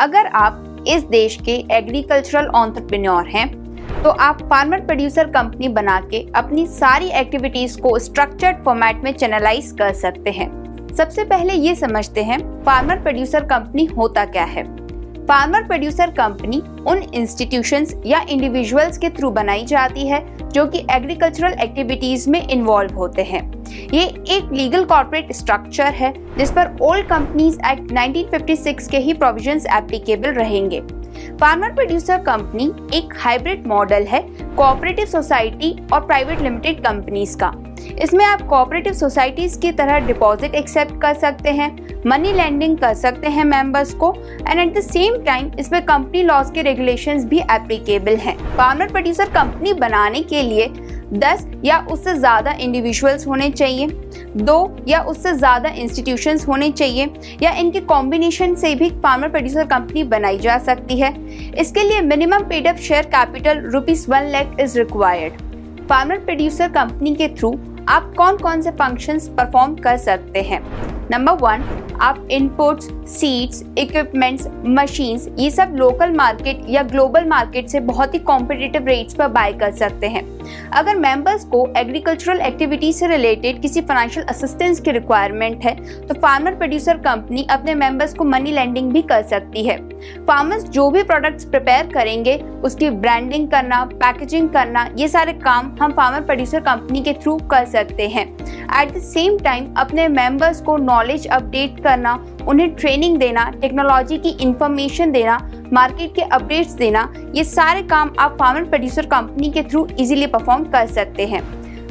अगर आप इस देश के एग्रीकल्चरल एंटरप्रेन्योर हैं तो आप फार्मर प्रोड्यूसर कंपनी बना के अपनी सारी एक्टिविटीज को स्ट्रक्चर्ड फॉर्मेट में चैनलाइज कर सकते हैं। सबसे पहले ये समझते हैं फार्मर प्रोड्यूसर कंपनी होता क्या है। फार्मर प्रोड्यूसर कंपनी उन इंस्टीट्यूशंस या इंडिविजुअल्स के थ्रू बनाई जाती है जो कि एग्रीकल्चरल एक्टिविटीज में इन्वॉल्व होते हैं। ये एक लीगल कॉर्पोरेट स्ट्रक्चर है जिस पर ओल्ड कंपनीज एक्ट 1956 के ही प्रोविजंस एप्लीकेबल रहेंगे। फार्मर प्रोड्यूसर कंपनी एक हाइब्रिड मॉडल है कोऑपरेटिव सोसाइटी और प्राइवेट लिमिटेड कंपनीज का। इसमें आप कोऑपरेटिव सोसाइटीज की तरह डिपॉजिट एक्सेप्ट कर सकते हैं, मनी लेंडिंग कर सकते हैं मेंबर्स को, and at the same time इसमें कंपनी लॉज के रेगुलेशंस भी एप्लीकेबल हैं। फार्मर प्रोड्यूसर कंपनी बनाने के लिए 10 या उससे ज़्यादा इंडिविजुअल्स होने चाहिए, 2 या उससे ज़्यादा इंस्टीट्यूशंस होने चाहिए या इनके कॉम्बिनेशन से भी फार्मर प्रोड्यूसर कंपनी बनाई जा सकती है। इसके लिए minimum paid up share capital ₹1 lakh is required. Farmer producer company के थ्रू आप कौन कौन से फंक्शंस परफॉर्म कर सकते हैं। नंबर 1, आप इनपुट्स, सीड्स, इक्विपमेंट्स, मशीन्स ये सब लोकल मार्केट या ग्लोबल मार्केट से बहुत ही कॉम्पिटिटिव रेट्स पर बाय कर सकते हैं। अगर मेंबर्स को एग्रीकल्चरल एक्टिविटी से रिलेटेड किसी फाइनेंशियल असिस्टेंस की रिक्वायरमेंट है तो फार्मर प्रोड्यूसर कंपनी अपने मेंबर्स को मनी लेंडिंग भी कर सकती है। फार्मर्स जो भी प्रोडक्ट्स प्रिपेयर करेंगे उसकी ब्रांडिंग करना, पैकेजिंग करना, ये सारे काम हम फार्मर प्रोड्यूसर कंपनी के थ्रू कर सकते हैं। एट द सेम टाइम अपने मेंबर्स को नॉलेज अपडेट करना, उन्हें ट्रेनिंग देना, टेक्नोलॉजी की इंफॉर्मेशन देना, मार्केट के अपडेट्स देना, ये सारे काम आप फार्मर प्रोड्यूसर कंपनी के थ्रू इजीली परफॉर्म कर सकते हैं।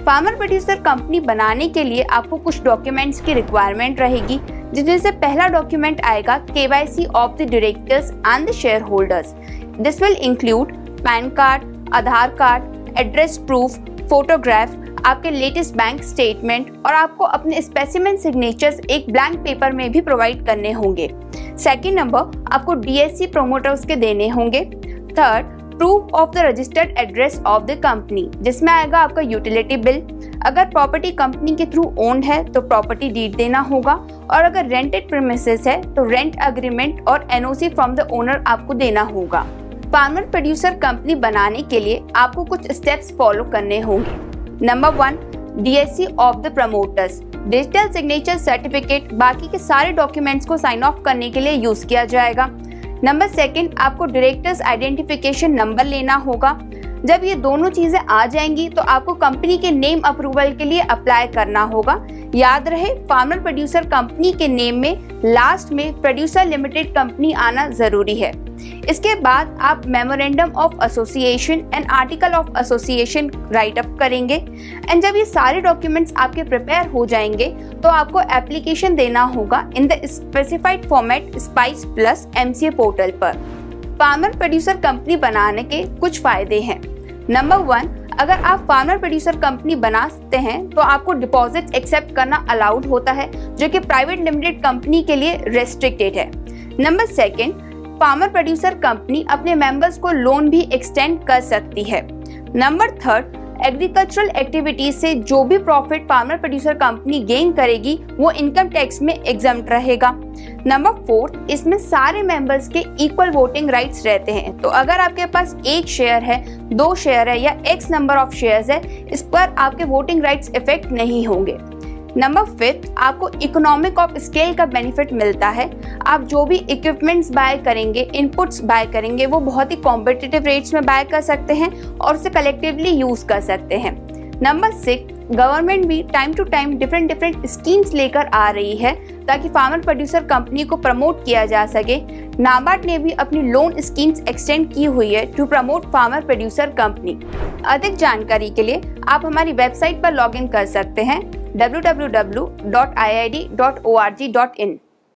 फार्मर प्रोड्यूसर कंपनी बनाने के लिए आपको कुछ डॉक्यूमेंट्स की रिक्वायरमेंट रहेगी, जिसमें से पहला डॉक्यूमेंट आएगा KYC of the directors and the share holders. This will include PAN card, Aadhaar card, address proof, photograph, आपके लेटेस्ट बैंक स्टेटमेंट और आपको अपने स्पेसिमेन सिग्नेचर्स एक ब्लैंक पेपर में भी प्रोवाइड करने होंगे। सेकंड नंबर, आपको DSC प्रोमोटर्स के देने होंगे। Third, proof of the registered address of the company, जिसमें आएगा आपका यूटिलिटी बिल। अगर प्रॉपर्टी कंपनी के थ्रू ओन्ड है तो प्रॉपर्टी डीड देना होगा और अगर रेंटेड प्रीमिसेस है तो रेंट एग्रीमेंट और NOC फ्रॉम द ओनर आपको देना होगा। फार्मर प्रोड्यूसर कंपनी बनाने के लिए आपको कुछ स्टेप्स फॉलो करने होंगे। Number 1, DSC of the promoters, digital signature certificate, बाकी के सारे डॉक्यूमेंट्स को साइन ऑफ करने के लिए यूज किया जाएगा। नंबर 2, आपको डायरेक्टर्स आइडेंटिफिकेशन नंबर लेना होगा। जब ये दोनों चीजें आ जाएंगी तो आपको कंपनी के नेम अप्रूवल के लिए अप्लाई करना होगा। याद रहे फार्मर प्रोड्यूसर कंपनी के नेम में लास्ट में प्रोड्यूसर लिमिटेड कंपनी आना जरूरी है। इसके बाद आप memorandum of association and article of association write up करेंगे एंड जब ये सारे डॉक्यूमेंट्स आपके प्रिपेयर हो जाएंगे तो आपको एप्लीकेशन देना होगा in the specified format spice plus MCA portal पर। फार्मर प्रोड्यूसर कंपनी बनाने के कुछ फायदे हैं। नंबर 1, अगर आप फार्मर प्रोड्यूसर कंपनी बनाते हैं तो आपको डिपॉजिट एक्सेप्ट करना अलाउड होता है जो कि प्राइवेट लिमिटेड कंपनी के लिए रेस्ट्रिक्टेड है। नंबर 2, फार्मर प्रोड्यूसर कंपनी अपने मेंबर्स को लोन भी एक्सटेंड कर सकती है। नंबर 3, एग्रीकल्चरल एक्टिविटीज से जो भी profit farmer producer company gain करेगी वो इनकम टैक्स में एग्जम्प्ट रहेगा। नंबर 4, इसमें सारे मेंबर्स के इक्वल वोटिंग राइट्स रहते हैं, तो अगर आपके पास 1 शेयर है, 2 शेयर है या X नंबर ऑफ शेयर्स है, इस पर आपके वोटिंग राइट्स इफेक्ट नहीं होंगे। नंबर 5, आपको इकोनॉमिक ऑफ स्केल का बेनिफिट मिलता है। आप जो भी इक्विपमेंट्स बाय करेंगे, इनपुट्स बाय करेंगे, वो बहुत ही कॉम्पिटिटिव रेट्स में बाय कर सकते हैं और उसे कलेक्टिवली यूज कर सकते हैं। नंबर 6, गवर्नमेंट भी time to time different schemes लेकर आ रही है ताकि फार्मर प्रोड्यूसर कंपनी को प्रमोट किया जा सके। नाबार्ड ने भी अपनी लोन स्कीम्स एक्सटेंड की हुई है to promote farmer producer company. अधिक जानकारी के लिए आप हमारी वेबसाइट पर लॉग इन कर सकते हैं www.iid.org.in।